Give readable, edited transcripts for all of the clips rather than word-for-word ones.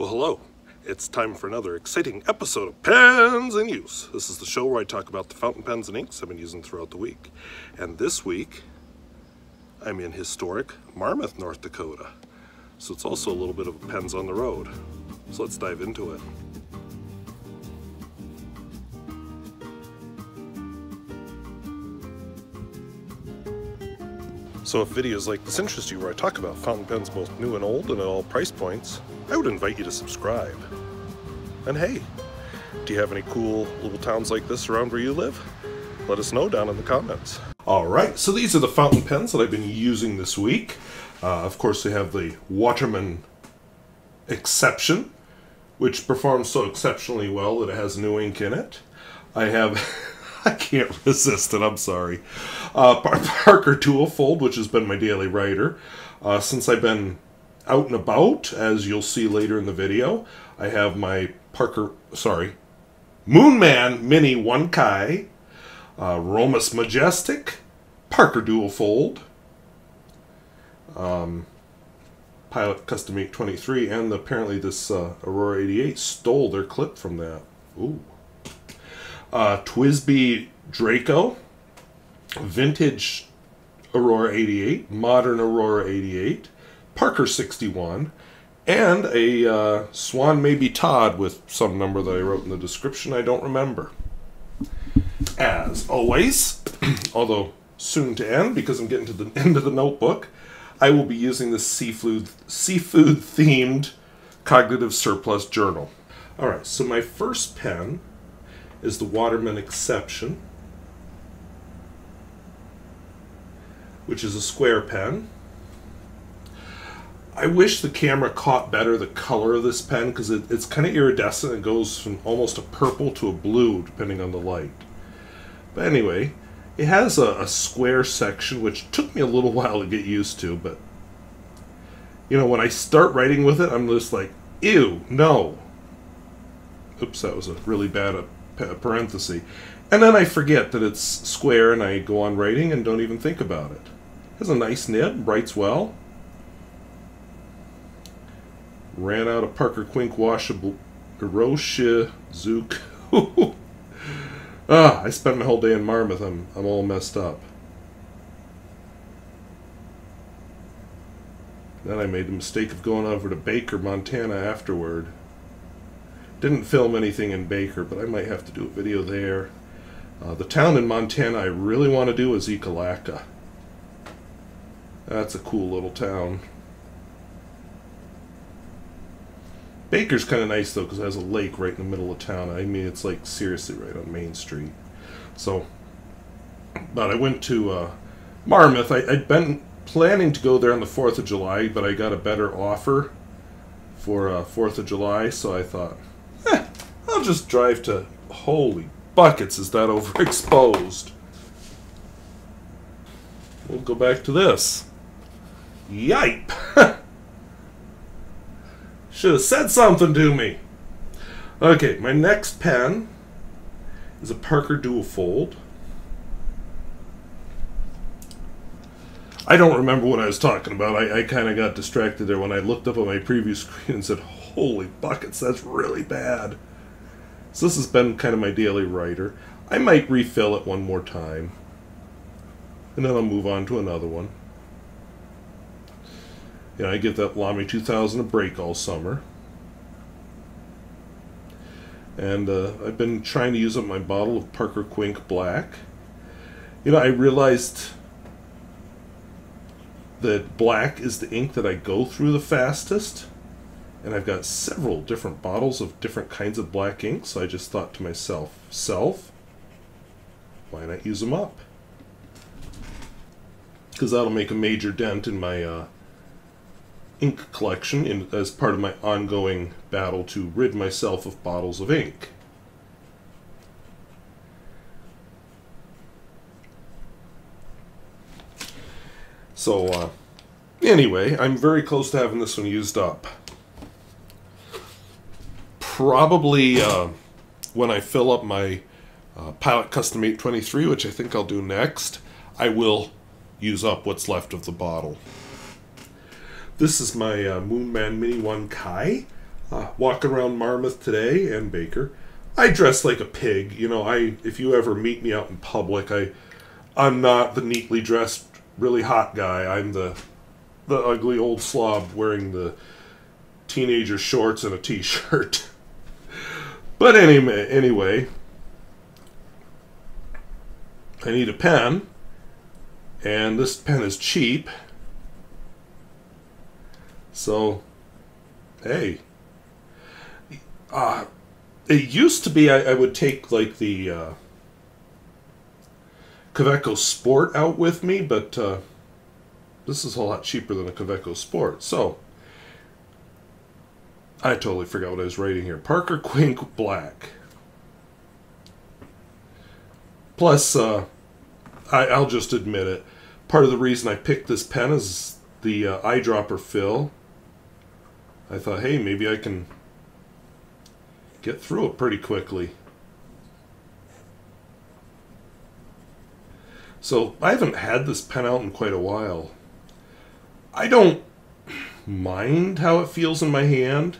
Well, hello. It's time for another exciting episode of Pens in Use. This is the show where I talk about the fountain pens and inks I've been using throughout the week. And this week, I'm in historic Marmarth, North Dakota. So it's also a little bit of pens on the road. So let's dive into it. So if videos like this interest you, where I talk about fountain pens both new and old and at all price points, I would invite you to subscribe. And hey, do you have any cool little towns like this around where you live? Let us know down in the comments. Alright, so these are the fountain pens that I've been using this week. Of course, they have the Waterman Exception, which performs so exceptionally well that it has new ink in it. I can't resist it, I'm sorry. Parker Duofold, which has been my daily writer. Since I've been out and about, as you'll see later in the video, I have my Moonman Mini 1Kai, Romus Majestic, Parker Duofold, Pilot Custom 823, and apparently this Aurora 88 stole their clip from that. Ooh. TWSBI Draco, Vintage Aurora 88, Modern Aurora 88, Parker 61, and a Swan Mabie Todd with some number that I wrote in the description I don't remember. As always, although soon to end because I'm getting to the end of the notebook, I will be using this seafood themed cognitive surplus journal. Alright, so my first pen is the Waterman Exception, which is a square pen. I wish the camera caught better the color of this pen because it's kind of iridescent. It goes from almost a purple to a blue depending on the light. But anyway, it has a square section, which took me a little while to get used to, but you know, when I start writing with it, I'm just like, ew, no. Oops, that was a really bad parenthesis. And then I forget that it's square and I go on writing and don't even think about it. It has a nice nib, writes well. Ran out of Parker Quink washable Iroshizuku. I spent my whole day in Marmarth. I'm all messed up. Then I made the mistake of going over to Baker, Montana afterward. Didn't film anything in Baker, but I might have to do a video there. The town in Montana I really want to do is Ekalaka. That's a cool little town. Baker's kind of nice though, because it has a lake right in the middle of town. I mean, it's like seriously right on Main Street. So, but I went to Marmarth. I'd been planning to go there on the 4th of July, but I got a better offer for 4th of July, so I thought, I'll just drive to... Holy buckets, is that overexposed? We'll go back to this. Yipe! Should have said something to me! Okay, my next pen is a Parker Duofold. I don't remember what I was talking about. I kind of got distracted there when I looked up on my preview screen and said, holy buckets, that's really bad. So this has been kind of my daily writer. I might refill it one more time. And then I'll move on to another one. You know, I give that Lamy 2000 a break all summer. And I've been trying to use up my bottle of Parker Quink Black. You know, I realized that black is the ink that I go through the fastest. And I've got several different bottles of different kinds of black ink, so I just thought to myself, why not use them up? Because that'll make a major dent in my ink collection as part of my ongoing battle to rid myself of bottles of ink. So, anyway, I'm very close to having this one used up. Probably when I fill up my Pilot Custom 823, which I think I'll do next, I will use up what's left of the bottle. This is my Moonman Mini 1Kai. walking around Marmarth today and Baker. I dress like a pig. You know, if you ever meet me out in public, I'm not the neatly dressed, really hot guy. I'm the ugly old slob wearing the teenager shorts and a t-shirt. But anyway, I need a pen, and this pen is cheap. So, hey, it used to be I would take like the Kaweco Sport out with me, but this is a lot cheaper than a Kaweco Sport. So, I totally forgot what I was writing here. Parker Quink Black. Plus, I'll just admit it. Part of the reason I picked this pen is the eyedropper fill. I thought, hey, maybe I can get through it pretty quickly. So, I haven't had this pen out in quite a while. I don't mind how it feels in my hand.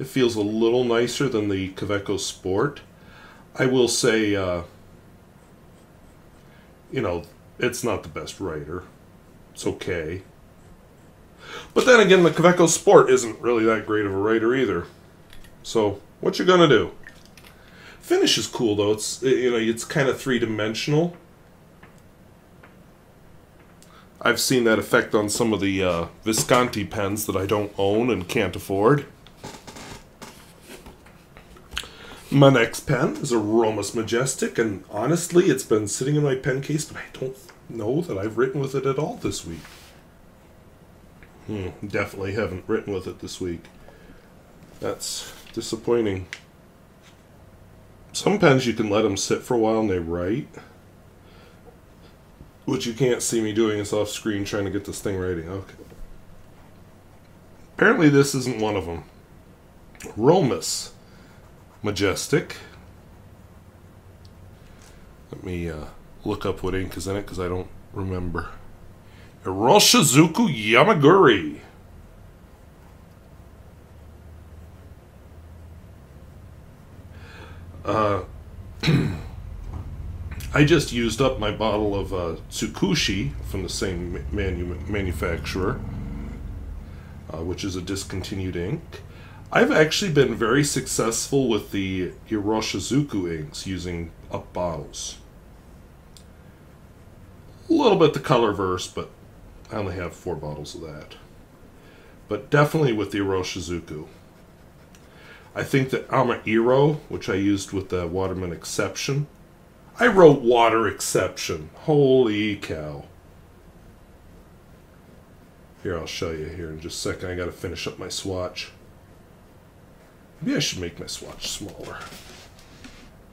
It feels a little nicer than the Kaweco Sport. I will say, you know, it's not the best writer. It's okay. But then again, the Kaweco Sport isn't really that great of a writer either. So, what you gonna do? Finish is cool though. It's, you know, it's kind of three-dimensional. I've seen that effect on some of the Visconti pens that I don't own and can't afford. My next pen is a Romus Majestic, and honestly, it's been sitting in my pen case, but I don't know that I've written with it at all this week. Definitely haven't written with it this week. That's disappointing. Some pens you can let them sit for a while and they write. Which you can't see me doing is off screen trying to get this thing writing. Okay. Apparently this isn't one of them. Romus Majestic. Let me look up what ink is in it because I don't remember. Iroshizuku Yamaguri. I just used up my bottle of Tsukushi from the same manufacturer, which is a discontinued ink. I've actually been very successful with the Iroshizuku inks using up bottles. A little bit the Colorverse, but I only have 4 bottles of that. But definitely with the Iroshizuku. I think the Ama-iro, which I used with the Waterman Exception, I wrote Water Exception. Holy cow. Here, I'll show you here in just a second. I gotta finish up my swatch. Maybe I should make my swatch smaller.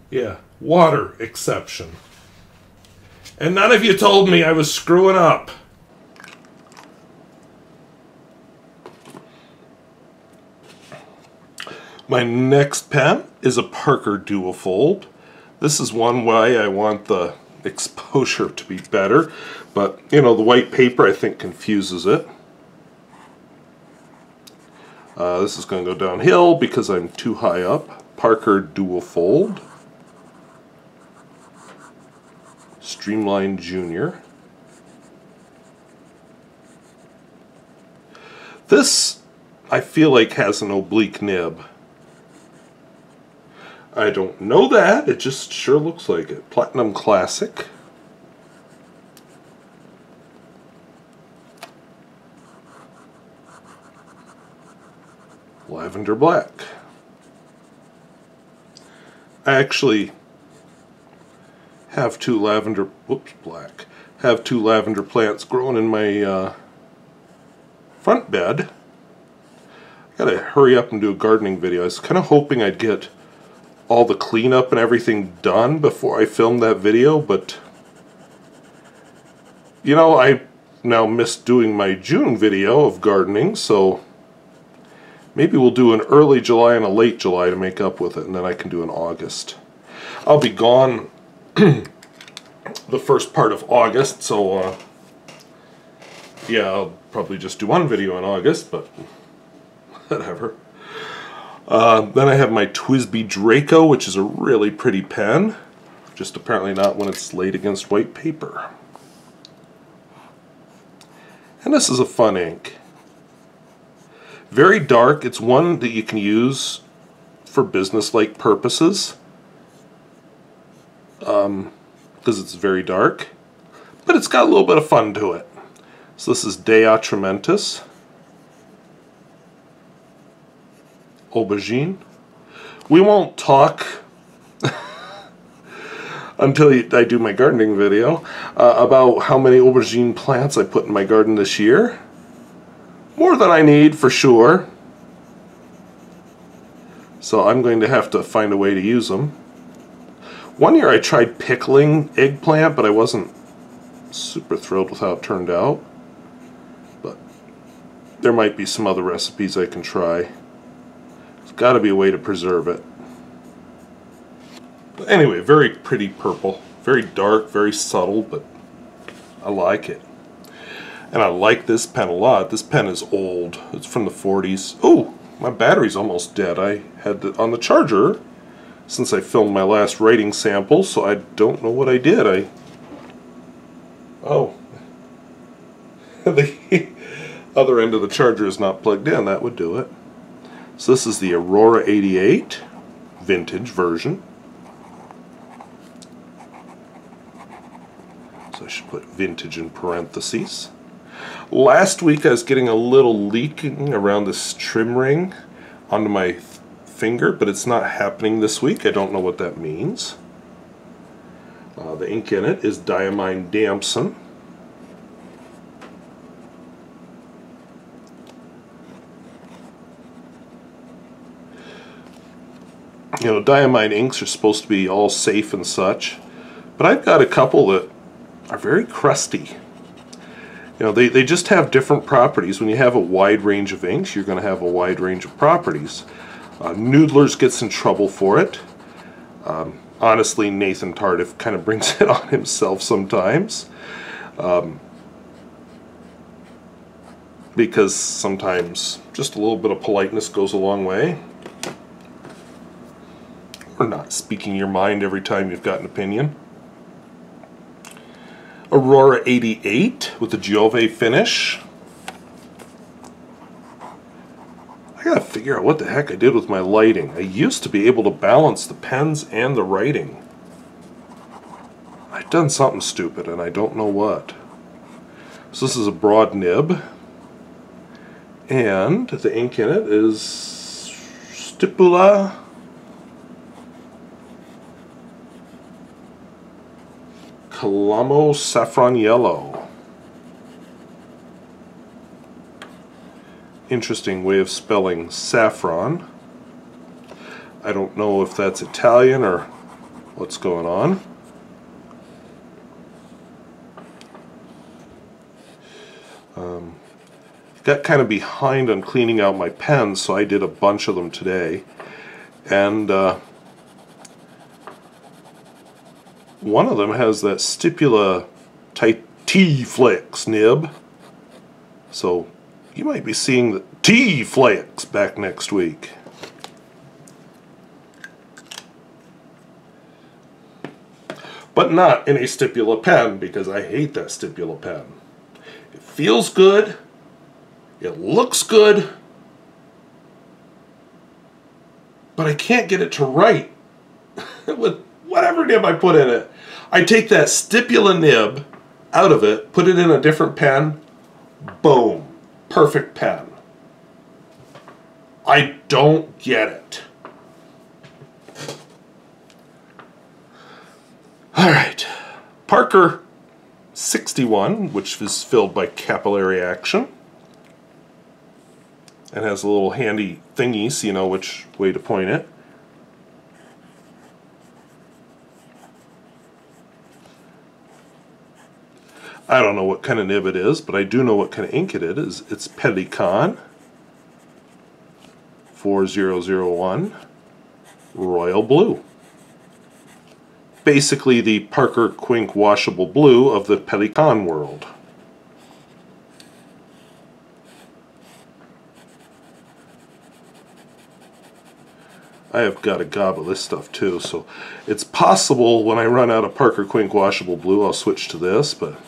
Yeah, Water Exception. And none of you told me I was screwing up. My next pen is a Parker Duofold. This is one way I want the exposure to be better, but you know, the white paper I think confuses it. This is going to go downhill because I'm too high up. Parker Duofold. Streamline Junior. This, I feel like, has an oblique nib. I don't know that, it just sure looks like it. Platinum Classic. Lavender Black. I actually have two lavender, whoops, black. Have two lavender plants growing in my front bed. I gotta hurry up and do a gardening video. I was kind of hoping I'd get all the cleanup and everything done before I filmed that video, but you know, I now missed doing my June video of gardening, so maybe we'll do an early July and a late July to make up with it, and then I can do an August. I'll be gone the first part of August, so yeah, I'll probably just do one video in August, but whatever. Then I have my TWSBI Draco, which is a really pretty pen, just apparently not when it's laid against white paper. And this is a fun ink. Very dark. It's one that you can use for business-like purposes, because it's very dark, but it's got a little bit of fun to it. So this is de Atramentis, Aubergine. We won't talk until I do my gardening video about how many aubergine plants I put in my garden this year. More than I need, for sure. So I'm going to have to find a way to use them. One year I tried pickling eggplant, but I wasn't super thrilled with how it turned out. But there might be some other recipes I can try. There's got to be a way to preserve it. But anyway, very pretty purple. Very dark, very subtle, but I like it. And I like this pen a lot. This pen is old. It's from the 40s. Oh, my battery's almost dead. I had it on the charger since I filmed my last writing sample, so I don't know what I did. Oh. The other end of the charger is not plugged in. That would do it. So this is the Aurora 88 vintage version. So I should put vintage in parentheses. Last week I was getting a little leaking around this trim ring onto my finger, but it's not happening this week. I don't know what that means. The ink in it is Diamine Damson. You know, Diamine inks are supposed to be all safe and such, but I've got a couple that are very crusty. You know, they just have different properties. When you have a wide range of inks, you're going to have a wide range of properties. Noodler's gets in trouble for it. Honestly, Nathan Tardif kind of brings it on himself sometimes. Because sometimes just a little bit of politeness goes a long way. Or not speaking your mind every time you've got an opinion. Aurora 88 with the Giove finish. I gotta figure out what the heck I did with my lighting. I used to be able to balance the pens and the writing. I've done something stupid and I don't know what. So this is a broad nib. And the ink in it is Stipula. Calamo Saffron Yellow. Interesting way of spelling saffron. I don't know if that's Italian or what's going on. Got kind of behind on cleaning out my pens, so I did a bunch of them today. And one of them has that Stipula T-Flex nib, so you might be seeing the T-Flex back next week. But not in a Stipula pen, because I hate that Stipula pen. It feels good, it looks good, but I can't get it to write with whatever nib I put in it. I take that Stipula nib out of it, put it in a different pen, boom, perfect pen. I don't get it. Alright, Parker 61, which is filled by capillary action, and has a little handy thingy so you know which way to point it. I don't know what kind of nib it is, but I do know what kind of ink it is. It's Pelikan 4001 Royal Blue. Basically the Parker Quink washable blue of the Pelikan world. I have got a gob of this stuff too, so it's possible when I run out of Parker Quink washable blue I'll switch to this, but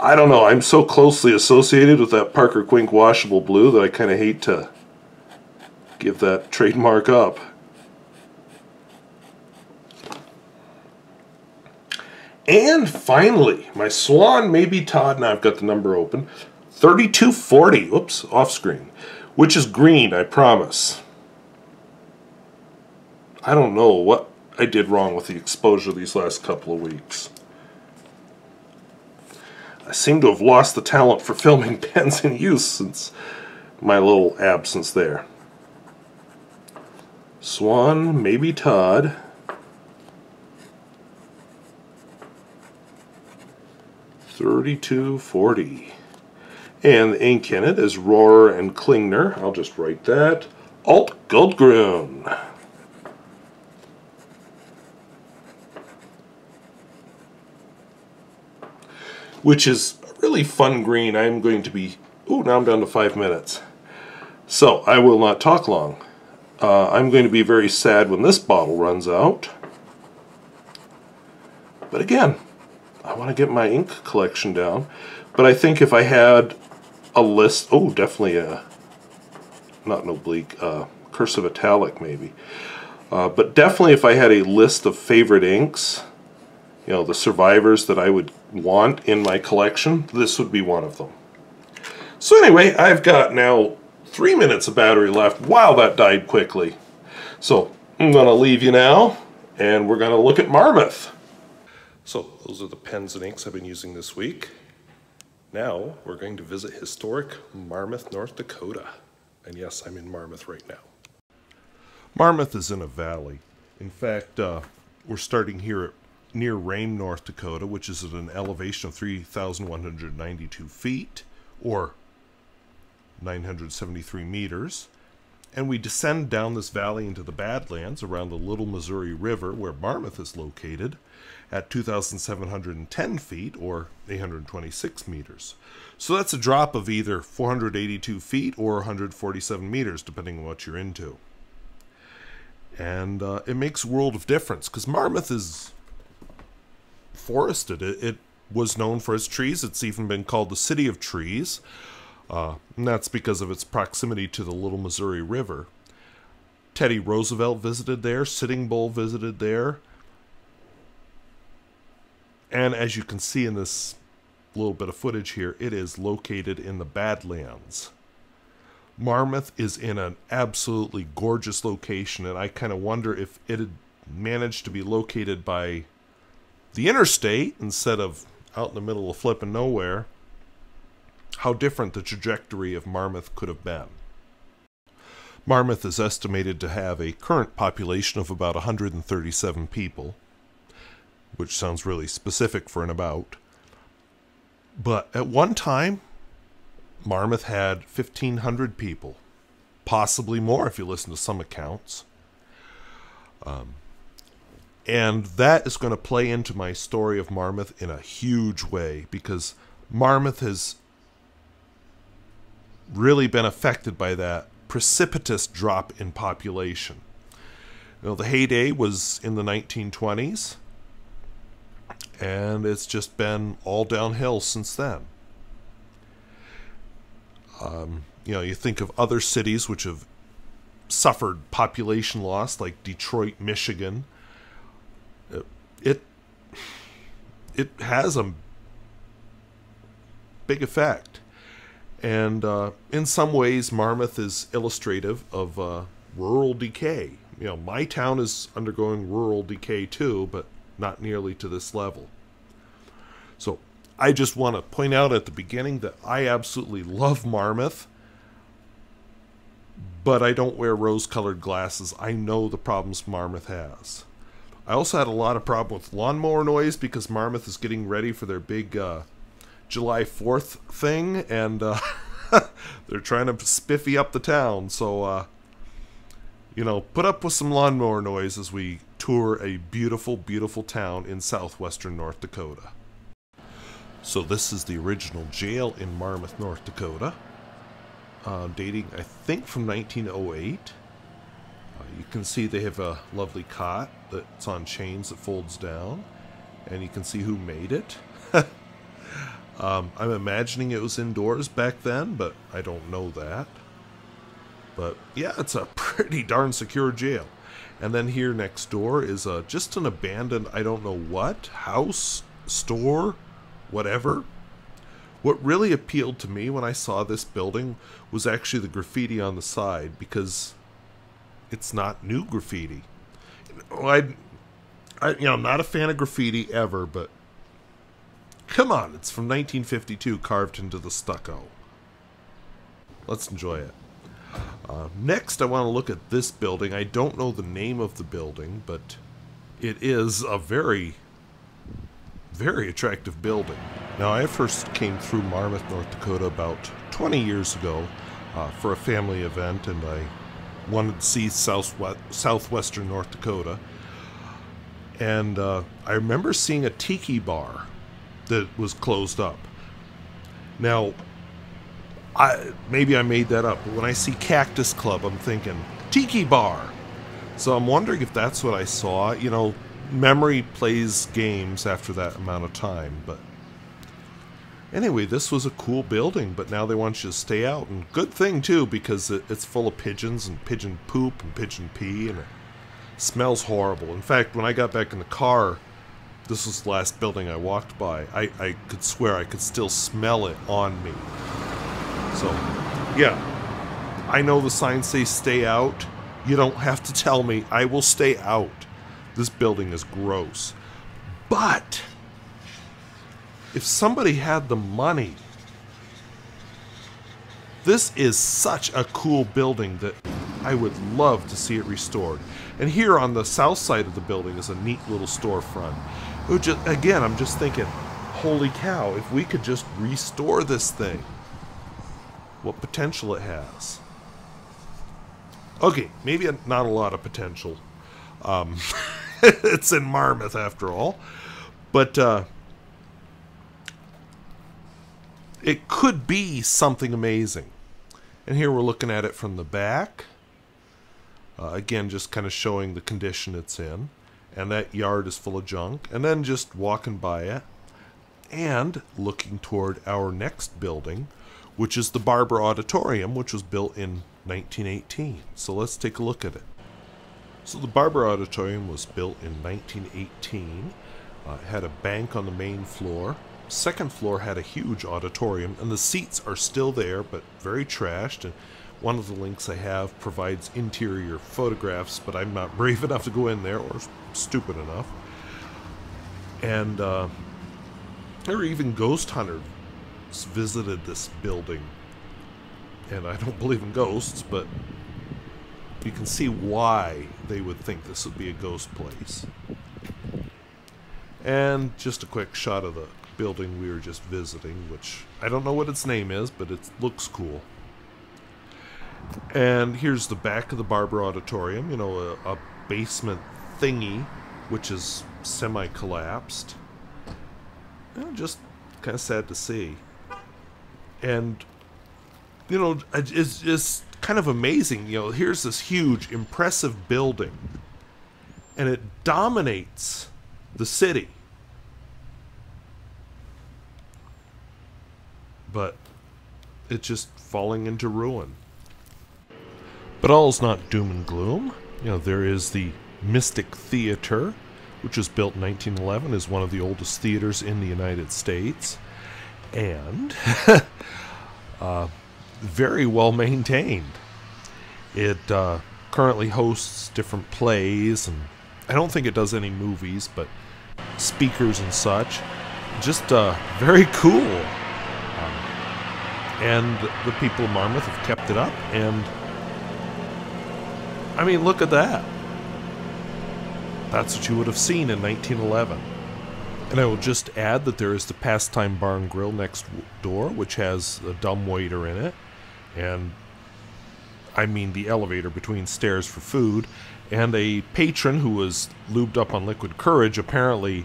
I don't know. I'm so closely associated with that Parker Quink washable blue that I kind of hate to give that trademark up. And finally, my Swan Mabie Todd, now I've got the number open, 3240, oops, off screen, which is green, I promise. I don't know what I did wrong with the exposure these last couple of weeks. I seem to have lost the talent for filming pens in use since my little absence there. Swan Mabie Todd. $32.40. And the ink in it is Rohrer and Klingner. I'll just write that. Alt-goldgrün. Which is a really fun green. I'm going to be... Ooh, now I'm down to 5 minutes. So, I will not talk long. I'm going to be very sad when this bottle runs out. But again, I want to get my ink collection down, but I think if I had a list, oh, definitely a, not an oblique, cursive italic maybe, but definitely if I had a list of favorite inks, you know, the survivors that I would want in my collection, this would be one of them. So anyway, I've got now 3 minutes of battery left. Wow, that died quickly. So I'm going to leave you now, and we're going to look at Marmarth. So those are the pens and inks I've been using this week. Now we're going to visit historic Marmarth, North Dakota. And yes, I'm in Marmarth right now. Marmarth is in a valley. In fact, we're starting here near Rhame, North Dakota, which is at an elevation of 3,192 feet, or 973 meters. And we descend down this valley into the Badlands around the Little Missouri River, where Marmarth is located, at 2,710 feet, or 826 meters. So that's a drop of either 482 feet or 147 meters, depending on what you're into. And it makes a world of difference, because Marmarth is forested. It was known for its trees. It's even been called the City of Trees. And that's because of its proximity to the Little Missouri River. Teddy Roosevelt visited there, Sitting Bull visited there, and as you can see in this little bit of footage here, it is located in the Badlands. Marmarth is in an absolutely gorgeous location, and I kind of wonder if it had managed to be located by the interstate instead of out in the middle of flipping nowhere, how different the trajectory of Marmarth could have been. Marmarth is estimated to have a current population of about 137 people, which sounds really specific for an about. But at one time, Marmarth had 1,500 people, possibly more if you listen to some accounts. And that is going to play into my story of Marmarth in a huge way, because Marmarth has really been affected by that precipitous drop in population. You know, the heyday was in the 1920s, and it's just been all downhill since then. You know, you think of other cities which have suffered population loss, like Detroit, Michigan. It has a big effect. And in some ways, Marmarth is illustrative of rural decay. You know, my town is undergoing rural decay too, but not nearly to this level. So I just want to point out at the beginning that I absolutely love Marmarth, but I don't wear rose-colored glasses. I know the problems Marmarth has. I also had a lot of problem with lawnmower noise, because Marmarth is getting ready for their big... July 4th thing, and they're trying to spiffy up the town, so you know, put up with some lawnmower noise as we tour a beautiful, beautiful town in southwestern North Dakota. So this is the original jail in Marmarth, North Dakota, dating I think from 1908, You can see they have a lovely cot that's on chains that folds down, and you can see who made it. I'm imagining it was indoors back then, but I don't know that. But yeah, it's a pretty darn secure jail. And then here next door is just an abandoned, I don't know what, house, store, whatever. What really appealed to me when I saw this building was actually the graffiti on the side, because it's not new graffiti. I'm not a fan of graffiti ever, but come on, it's from 1952, carved into the stucco. Let's enjoy it. Next, I want to look at this building. I don't know the name of the building, but it is a very, very attractive building. Now, I first came through Marmarth, North Dakota about 20 years ago for a family event, and I wanted to see southwestern North Dakota. And I remember seeing a tiki bar that was closed up. Now, maybe I made that up, but when I see Cactus Club, I'm thinking, tiki bar! So I'm wondering if that's what I saw. You know, memory plays games after that amount of time, but... Anyway, this was a cool building, but now they want you to stay out, and good thing too, because it's full of pigeons, and pigeon poop, and pigeon pee, and it smells horrible. In fact, when I got back in the car, this was the last building I walked by, I could swear I could still smell it on me. So, yeah, I know the signs say stay out. You don't have to tell me. I will stay out. This building is gross. But if somebody had the money, this is such a cool building that I would love to see it restored. And here on the south side of the building is a neat little storefront. Again, I'm just thinking, holy cow, if we could just restore this thing, what potential it has. Okay, maybe not a lot of potential. It's in Marmarth after all. But it could be something amazing. And here we're looking at it from the back. Again, just kind of showing the condition it's in. And that yard is full of junk. And then just walking by it. And looking toward our next building, which is the Barber Auditorium, which was built in 1918. So let's take a look at it. So the Barber Auditorium was built in 1918. It had a bank on the main floor. Second floor had a huge auditorium, and the seats are still there, but very trashed. And one of the links I have provides interior photographs, but I'm not brave enough to go in there, or stupid enough. And there were even ghost hunters visited this building, and I don't believe in ghosts, but you can see why they would think this would be a ghost place. And just a quick shot of the building we were just visiting, which I don't know what its name is, but it looks cool. And here's the back of the Barber Auditorium, you know, a basement thingy which is semi-collapsed. Just kind of sad to see. And, you know, it's just kind of amazing. You know, here's this huge, impressive building, and it dominates the city. But it's just falling into ruin. But all's not doom and gloom. You know, there is the Mystic Theater, which was built in 1911, is one of the oldest theaters in the United States. And very well maintained. It currently hosts different plays, and I don't think it does any movies, but speakers and such. Just very cool. And the people of Marmarth have kept it up, and I mean, look at that. That's what you would have seen in 1911. And I will just add that there is the Pastime Bar and Grill next door, which has a dumbwaiter in it, and I mean the elevator between stairs for food, and a patron who was lubed up on liquid courage apparently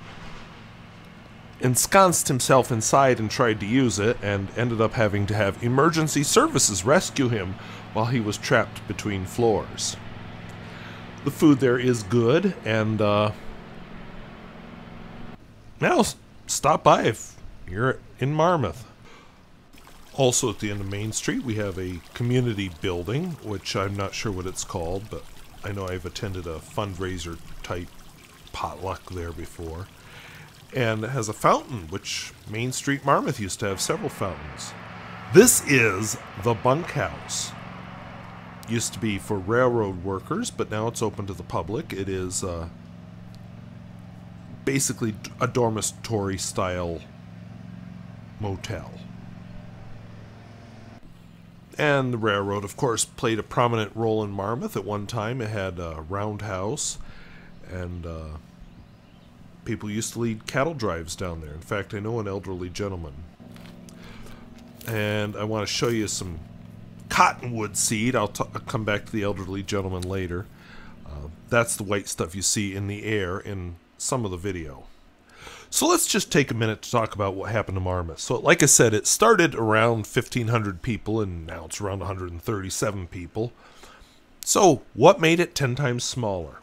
ensconced himself inside and tried to use it, and ended up having to have emergency services rescue him while he was trapped between floors. the food there is good, and now stop by if you're in Marmarth. Also at the end of Main Street we have a community building, which I'm not sure what it's called, but I know I've attended a fundraiser type potluck there before. And it has a fountain, which Main Street Marmarth used to have several fountains. This is the bunkhouse. Used to be for railroad workers, but now it's open to the public. It is basically a dormitory style motel. And the railroad, of course, played a prominent role in Marmarth. At one time it had a roundhouse, and people used to lead cattle drives down there. In fact, I know an elderly gentleman. And I want to show you some cottonwood seed. I'll come back to the elderly gentleman later. That's the white stuff you see in the air in some of the video. So let's just take a minute to talk about what happened to Marmarth. So like I said, it started around 1,500 people, and now it's around 137 people. So what made it 10 times smaller?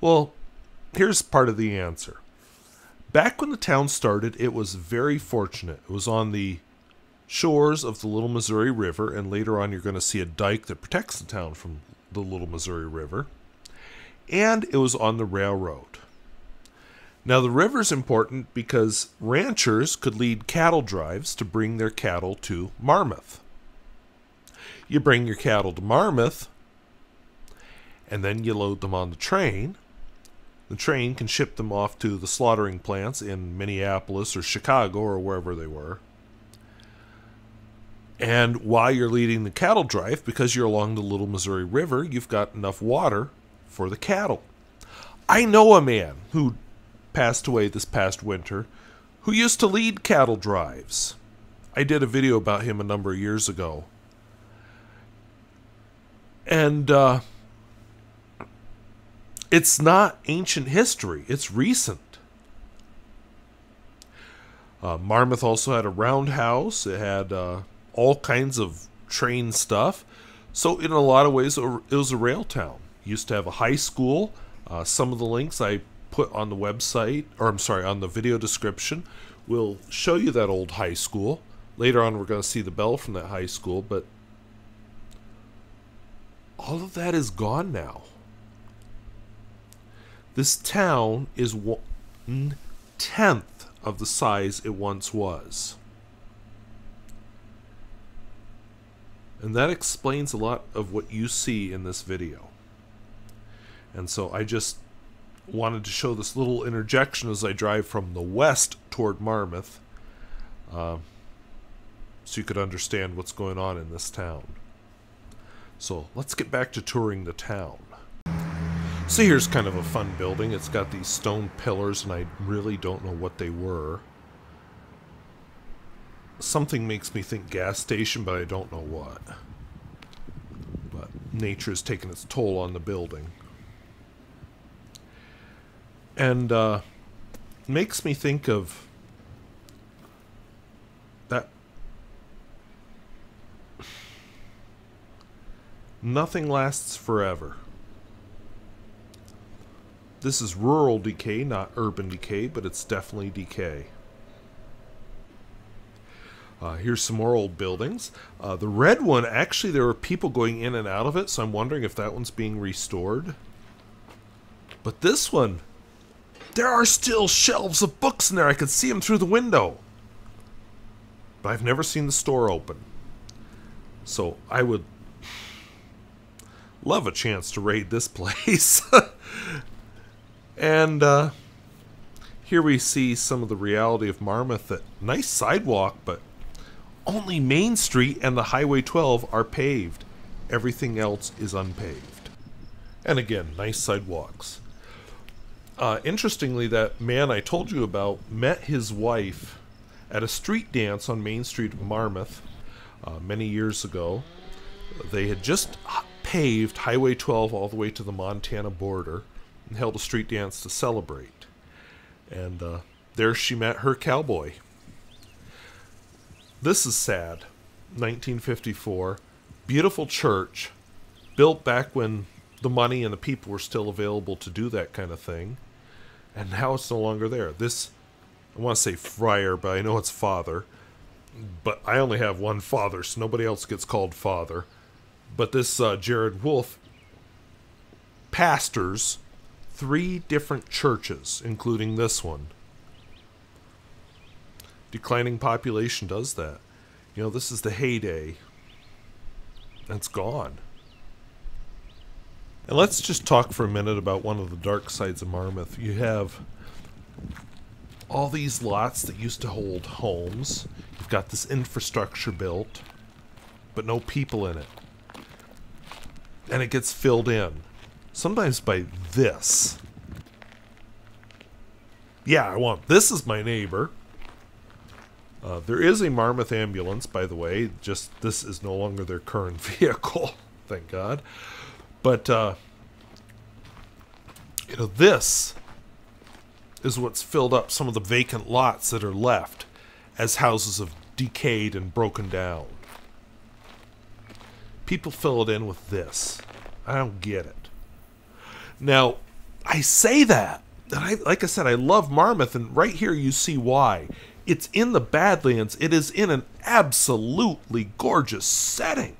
Well, here's part of the answer. Back when the town started, it was very fortunate. It was on the shores of the Little Missouri River, and later on you're going to see a dike that protects the town from the Little Missouri River. And it was on the railroad. Now the river's important because ranchers could lead cattle drives to bring their cattle to Marmarth. You bring your cattle to Marmarth, and then you load them on the train. The train can ship them off to the slaughtering plants in Minneapolis or Chicago or wherever they were. And while you're leading the cattle drive, because you're along the Little Missouri River, you've got enough water for the cattle. I know a man who passed away this past winter who used to lead cattle drives. I did a video about him a number of years ago. And it's not ancient history, it's recent. Marmarth also had a roundhouse. It had all kinds of train stuff. So in a lot of ways it was a rail town. It used to have a high school. Some of the links I put on the website, or I'm sorry, on the video description, will show you that old high school. Later on we're going to see the bell from that high school, but all of that is gone now. This town is 1/10 of the size it once was. And that explains a lot of what you see in this video. And so I just wanted to show this little interjection as I drive from the west toward Marmarth, so you could understand what's going on in this town. So let's get back to touring the town. So here's kind of a fun building. It's got these stone pillars, and I really don't know what they were. Something makes me think gas station, but I don't know what. But nature has taken its toll on the building. And makes me think of that. Nothing lasts forever. This is rural decay, not urban decay, but it's definitely decay. Here's some more old buildings. The red one, actually, there were people going in and out of it, so I'm wondering if that one's being restored. But this one, there are still shelves of books in there. I could see them through the window. But I've never seen the store open. So I would love a chance to raid this place. And here we see some of the reality of Marmarth. That nice sidewalk, but only Main Street and the Highway 12 are paved. Everything else is unpaved. And again, nice sidewalks. Interestingly, that man I told you about met his wife at a street dance on Main Street of Marmarth many years ago. They had just paved Highway 12 all the way to the Montana border and held a street dance to celebrate. And there she met her cowboy. This is sad. 1954. Beautiful church. Built back when the money and the people were still available to do that kind of thing. And now it's no longer there. This, I want to say friar, but I know it's father. But I only have one father, so nobody else gets called father. But this Jared Wolff pastors 3 different churches, including this one. Declining population does that. You know, this is the heyday. That's gone. And let's just talk for a minute about one of the dark sides of Marmarth. You have all these lots that used to hold homes. You've got this infrastructure built, but no people in it. And it gets filled in. Sometimes by this. Yeah, I want this as my neighbor. There is a Marmarth ambulance, by the way. Just this is no longer their current vehicle. Thank God. But, you know, this is what's filled up some of the vacant lots that are left as houses have decayed and broken down. People fill it in with this. I don't get it. Now, I say that, and like I said, I love Marmarth, and right here you see why. It's in the Badlands. It is in an absolutely gorgeous setting.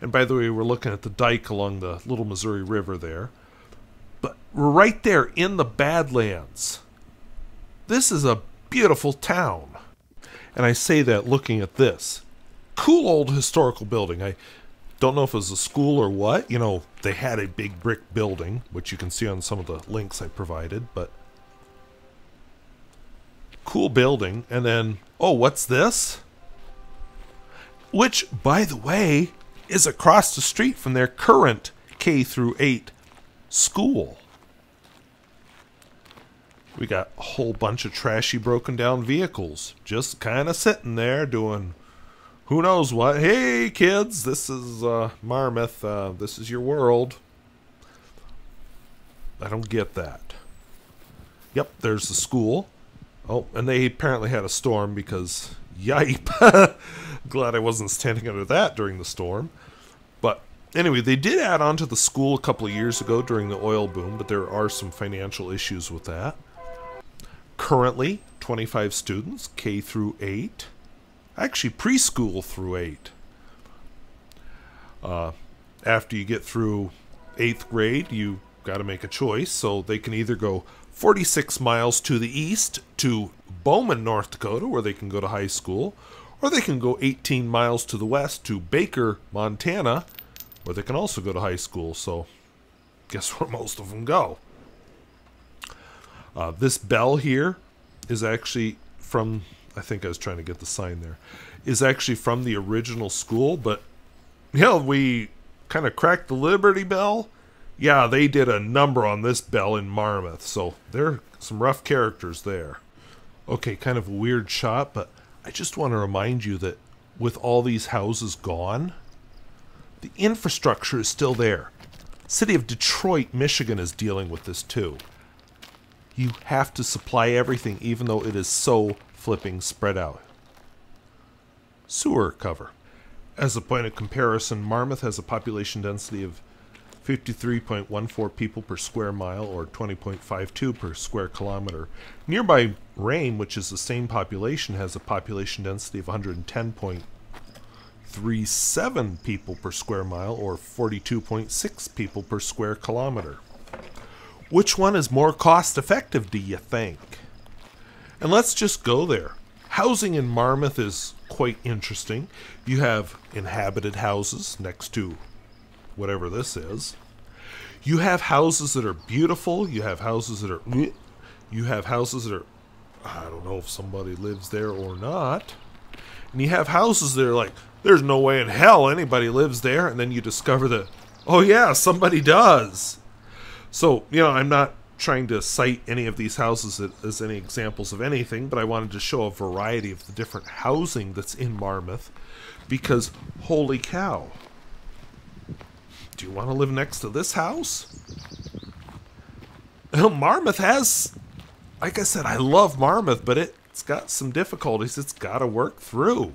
And by the way, we're looking at the dike along the Little Missouri River there. But we're right there in the Badlands. This is a beautiful town. And I say that looking at this. Cool old historical building. I don't know if it was a school or what. You know, they had a big brick building, which you can see on some of the links I provided. But cool building. And then, oh, what's this? Which, by the way, is across the street from their current K-8 school. We got a whole bunch of trashy broken down vehicles just kind of sitting there doing who knows what. Hey kids, this is Marmarth, this is your world. I don't get that. Yep, there's the school. Oh, and they apparently had a storm because yipe. Glad I wasn't standing under that during the storm. But anyway, they did add on to the school a couple of years ago during the oil boom, but there are some financial issues with that. Currently, 25 students, K-8. Actually, preschool through 8. After you get through 8th grade, you got to make a choice, so they can either go 46 miles to the east to Bowman, North Dakota, where they can go to high school, or they can go 18 miles to the west to Baker, Montana, where they can also go to high school. So, guess where most of them go. This bell here is actually from, I think I was trying to get the sign there, is actually from the original school, but, you know, we kind of cracked the Liberty Bell. Yeah, they did a number on this bell in Marmarth, so there are some rough characters there. Okay, kind of a weird shot, but I just want to remind you that with all these houses gone, the infrastructure is still there. City of Detroit, Michigan is dealing with this too. You have to supply everything even though it is so flipping spread out. Sewer cover. As a point of comparison, Marmarth has a population density of 53.14 people per square mile, or 20.52 per square kilometer. Nearby Rhame, which is the same population, has a population density of 110.37 people per square mile, or 42.6 people per square kilometer. Which one is more cost effective, do you think? And let's just go there. Housing in Marmarth is quite interesting. You have inhabited houses next to whatever this is. You have houses that are beautiful. You have houses that are... You have houses that are... I don't know if somebody lives there or not. And you have houses that are like, there's no way in hell anybody lives there. And then you discover that, oh yeah, somebody does. So, you know, I'm not trying to cite any of these houses as any examples of anything, but I wanted to show a variety of the different housing that's in Marmarth because, holy cow... Do you want to live next to this house? Marmarth has, like I said, I love Marmarth, but it's got some difficulties it's got to work through.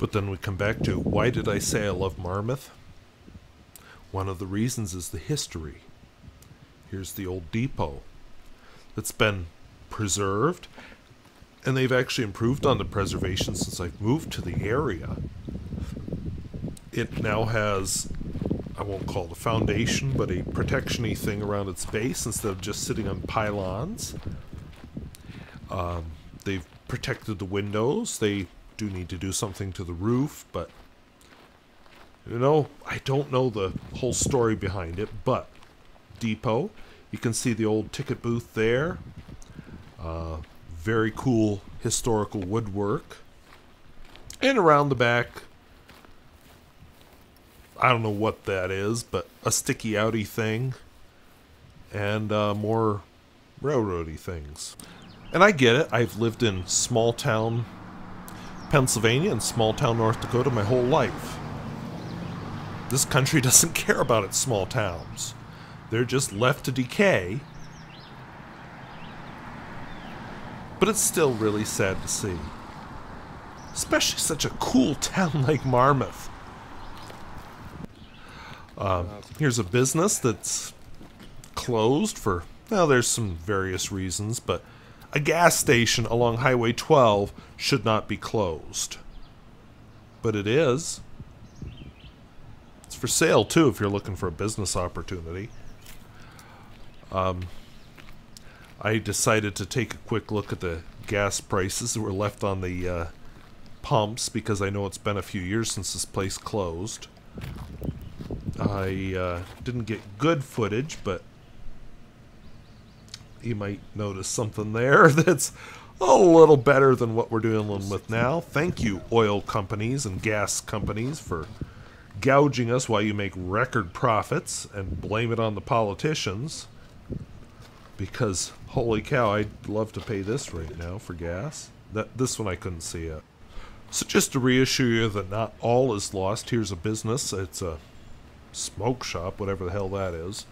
But then we come back to, why did I say I love Marmarth? One of the reasons is the history. Here's the old depot that's been preserved, and they've actually improved on the preservation since I've moved to the area. It now has, I won't call it a foundation, but a protection-y thing around its base instead of just sitting on pylons. They've protected the windows. They do need to do something to the roof, but, you know, I don't know the whole story behind it, but depot. You can see the old ticket booth there. Very cool historical woodwork. And around the back, I don't know what that is, but a sticky-outy thing. And more railroady things. And I get it. I've lived in small-town Pennsylvania and small-town North Dakota my whole life. This country doesn't care about its small towns. They're just left to decay. But it's still really sad to see. Especially such a cool town like Marmarth. Here's a business that's closed for, well, there's some various reasons, but a gas station along Highway 12 should not be closed. But it is. It's for sale, too, if you're looking for a business opportunity. I decided to take a quick look at the gas prices that were left on the pumps, because I know it's been a few years since this place closed. I didn't get good footage, but you might notice something there that's a little better than what we're dealing with now. Thank you, oil companies and gas companies, for gouging us while you make record profits and blame it on the politicians. Because, holy cow, I'd love to pay this right now for gas. This one I couldn't see yet. So just to reassure you that not all is lost, here's a business. It's a smoke shop, whatever the hell that is,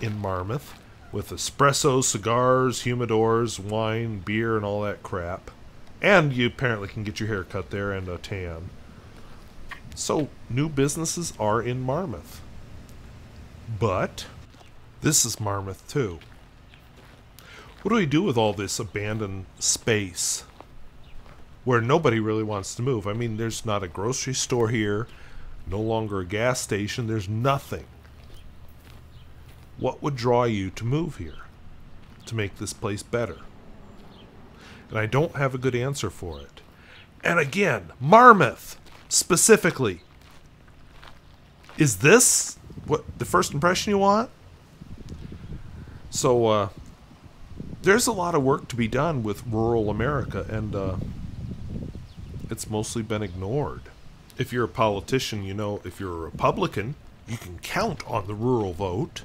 in Marmarth, with espresso, cigars, humidors, wine, beer, and all that crap. And you apparently can get your hair cut there and a tan. So, new businesses are in Marmarth. But this is Marmarth, too. What do we do with all this abandoned space where nobody really wants to move? I mean, there's not a grocery store here. No longer a gas station. There's nothing. What would draw you to move here to make this place better? And I don't have a good answer for it. And again, Marmarth specifically. Is this what the first impression you want? So there's a lot of work to be done with rural America, and it's mostly been ignored. If you're a politician, you know, if you're a Republican, you can count on the rural vote.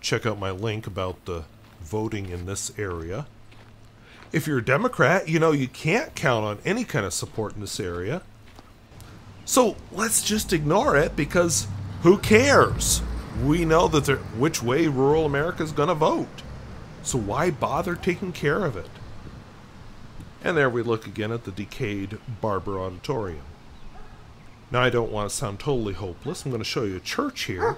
Check out my link about the voting in this area. If you're a Democrat, you know, you can't count on any kind of support in this area. So let's just ignore it, because who cares? We know that which way rural America's gonna vote. So why bother taking care of it? And there we look again at the decayed Barber Auditorium. Now, I don't want to sound totally hopeless. I'm going to show you a church here.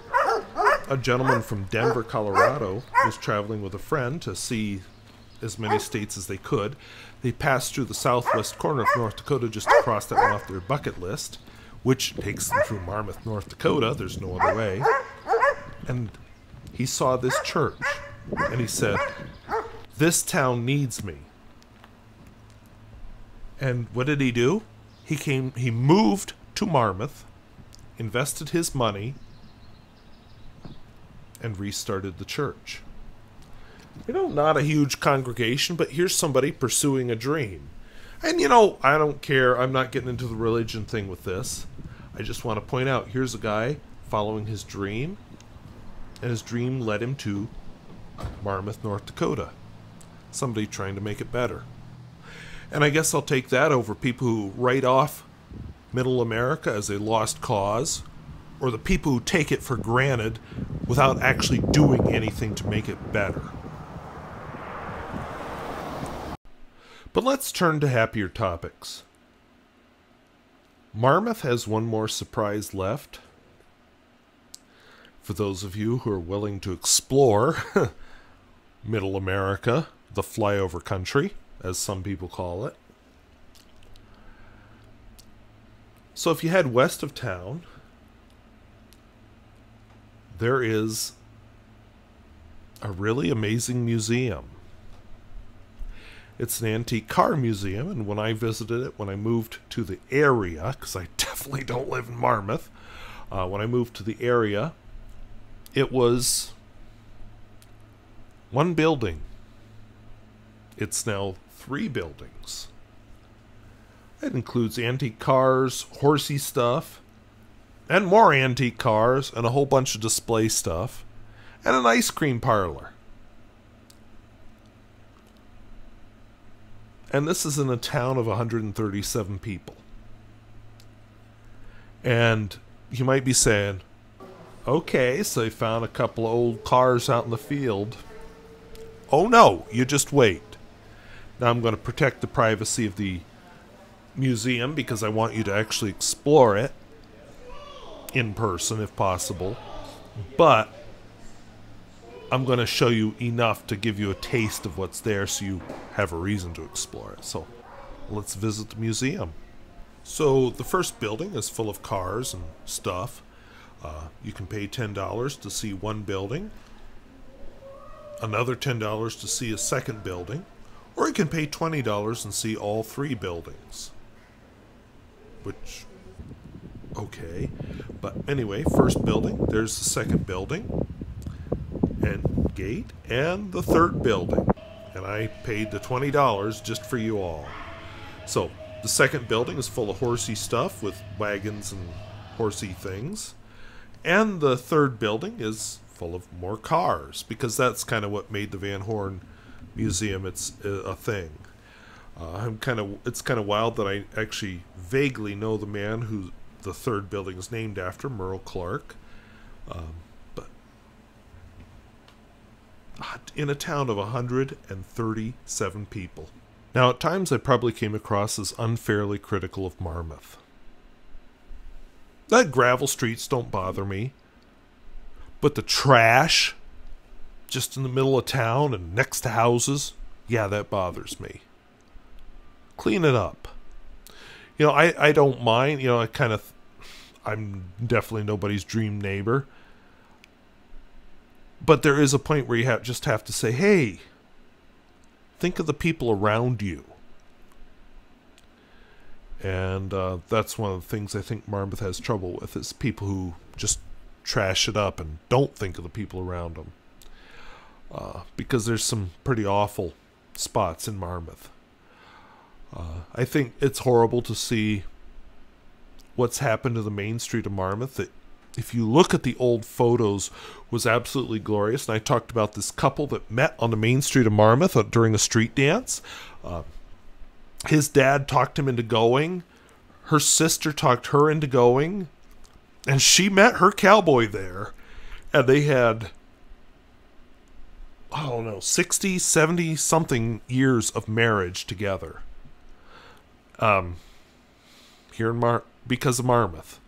A gentleman from Denver, Colorado, was traveling with a friend to see as many states as they could. They passed through the southwest corner of North Dakota just to cross that one off their bucket list, which takes them through Marmarth, North Dakota. There's no other way. And he saw this church, and he said, "This town needs me." And what did he do? He moved to Marmarth, invested his money, and restarted the church. You know, not a huge congregation, but here's somebody pursuing a dream. And, you know, I don't care. I'm not getting into the religion thing with this. I just want to point out, here's a guy following his dream, and his dream led him to Marmarth, North Dakota. Somebody trying to make it better. And I guess I'll take that over people who write off Middle America as a lost cause, or the people who take it for granted without actually doing anything to make it better. But let's turn to happier topics. Marmarth has one more surprise left. for those of you who are willing to explore Middle America, the flyover country, as some people call it. So if you head west of town, there is a really amazing museum. It's an antique car museum, and when I visited it, when I moved to the area, because I definitely don't live in Marmarth, when I moved to the area, it was one building. It's now three buildings. It includes antique cars, horsey stuff, and more antique cars, and a whole bunch of display stuff, and an ice cream parlor. And this is in a town of 137 people. And you might be saying, okay, so they found a couple of old cars out in the field. Oh no, you just wait. Now I'm going to protect the privacy of the museum because I want you to actually explore it in person if possible, but I'm going to show you enough to give you a taste of what's there so you have a reason to explore it. So let's visit the museum. So the first building is full of cars and stuff. You can pay $10 to see one building, another $10 to see a second building, or you can pay $20 and see all three buildings. Which, okay. But anyway, first building, there's the second building and gate, and the third building. And I paid the $20 just for you all. So, the second building is full of horsey stuff with wagons and horsey things. And the third building is full of more cars, because that's kind of what made the Van Horn Museum it's a thing. It's kind of wild that I actually vaguely know the man who the third building is named after, Merle Clark. But in a town of 137 people. Now at times I probably came across as unfairly critical of Marmarth. That gravel streets don't bother me, but the trash just in the middle of town and next to houses, yeah, that bothers me. Clean it up. You know, I don't mind, you know, I'm definitely nobody's dream neighbor. But there is a point where you just have to say, hey, think of the people around you. And that's one of the things I think Marmarth has trouble with, is people who just trash it up and don't think of the people around them. Because there's some pretty awful spots in Marmarth. I think it's horrible to see what's happened to the main street of Marmarth. That, if you look at the old photos, was absolutely glorious. And I talked about this couple that met on the main street of Marmarth during a street dance. His dad talked him into going. Her sister talked her into going. And she met her cowboy there. And they had, I don't know, 60, 70 something years of marriage together. Here in because of Marmarth.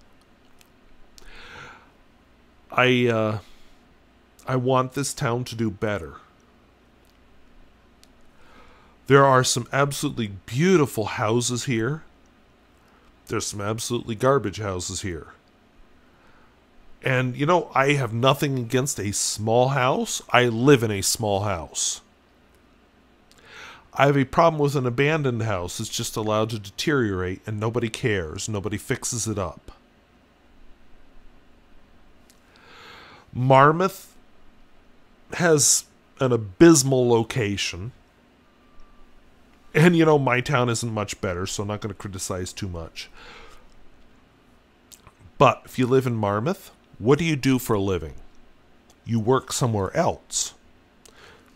I want this town to do better. There are some absolutely beautiful houses here. There's some absolutely garbage houses here. And, you know, I have nothing against a small house. I live in a small house. I have a problem with an abandoned house that's just allowed to deteriorate and nobody cares. Nobody fixes it up. Marmarth has an abysmal location. And, you know, my town isn't much better, so I'm not going to criticize too much. But if you live in Marmarth, what do you do for a living? You work somewhere else.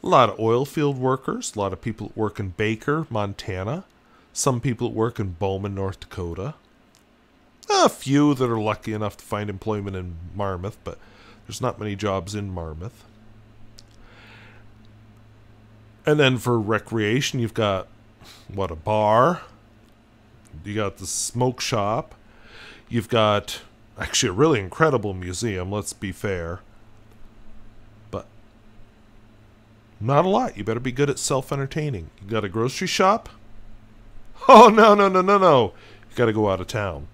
A lot of oil field workers, a lot of people that work in Baker, Montana, some people that work in Bowman, North Dakota. A few that are lucky enough to find employment in Marmarth, but there's not many jobs in Marmarth. And then for recreation, you've got, what, a bar? You got the smoke shop. You've got, actually, a really incredible museum, let's be fair. Not a lot. You better be good at self-entertaining. You got a grocery shop? Oh, no, no, no, no, no. You got to go out of town.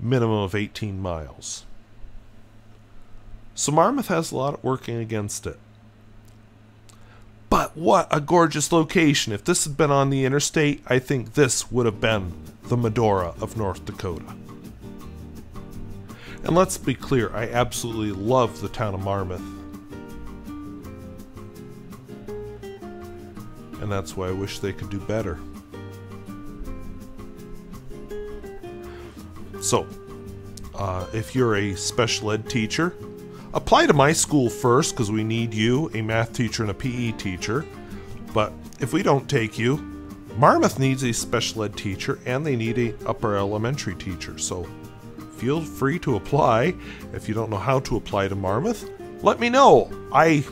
Minimum of 18 miles. So Marmarth has a lot working against it. But what a gorgeous location. If this had been on the interstate, I think this would have been the Medora of North Dakota. And let's be clear, I absolutely love the town of Marmarth. And that's why I wish they could do better. So, if you're a special ed teacher, apply to my school first, because we need you, a math teacher and a PE teacher. But if we don't take you, Marmarth needs a special ed teacher and they need an upper elementary teacher. So feel free to apply. If you don't know how to apply to Marmarth, let me know. I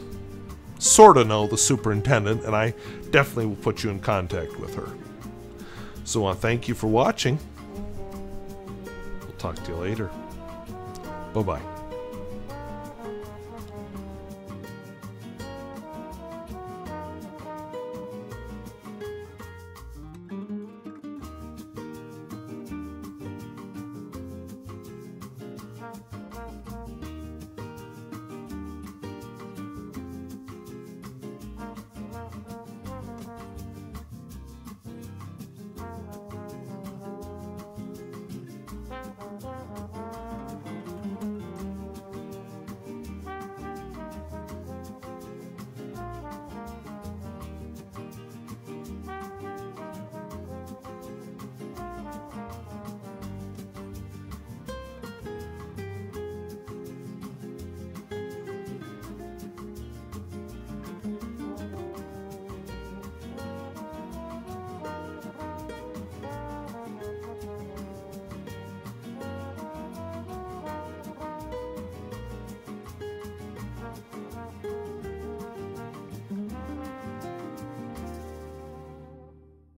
sort of know the superintendent and I definitely will put you in contact with her. So thank you for watching. We'll talk to you later. Bye-bye.